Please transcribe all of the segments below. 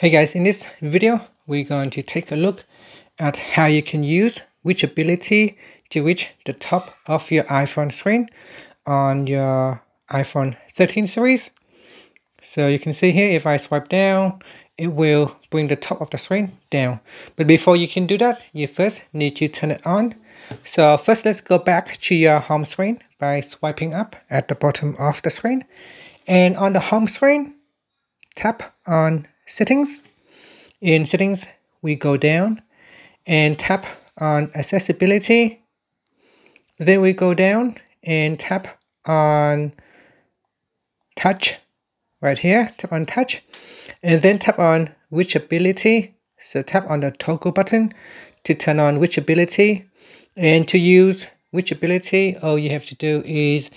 Hey guys, in this video, we're going to take a look at how you can use reachability to reach the top of your iPhone screen on your iPhone 13 series. So you can see here, if I swipe down, it will bring the top of the screen down. But before you can do that, you first need to turn it on. So first, let's go back to your home screen by swiping up at the bottom of the screen. And on the home screen, tap on Settings. In Settings, we go down and tap on Accessibility. Then we go down and tap on Touch right here. Tap on Touch and then tap on Reachability. So tap on the toggle button to turn on reachability. And to use reachability, all you have to do is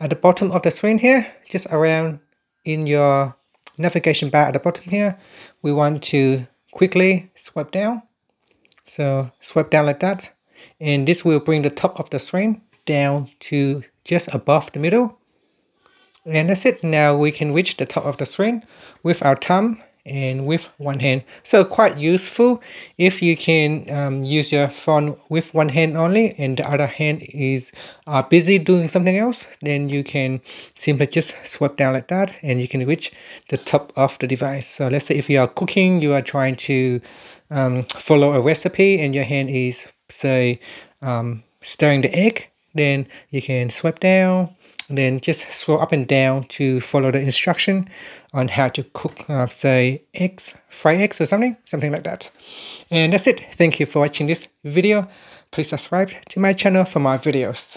at the bottom of the screen here, just around in your navigation bar at the bottom here, we want to quickly swipe down. So swipe down like that, and this will bring the top of the screen down to just above the middle. And that's it. Now we can reach the top of the screen with our thumb and with one hand. So quite useful if you can use your phone with one hand only and the other hand is busy doing something else, then you can simply just swipe down like that and you can reach the top of the device. So let's say if you are cooking, you are trying to follow a recipe and your hand is, say, stirring the egg, then you can swipe down. Then just scroll up and down to follow the instruction on how to cook, say, eggs, fry eggs or something like that. And that's it. Thank you for watching this video. Please subscribe to my channel for more videos.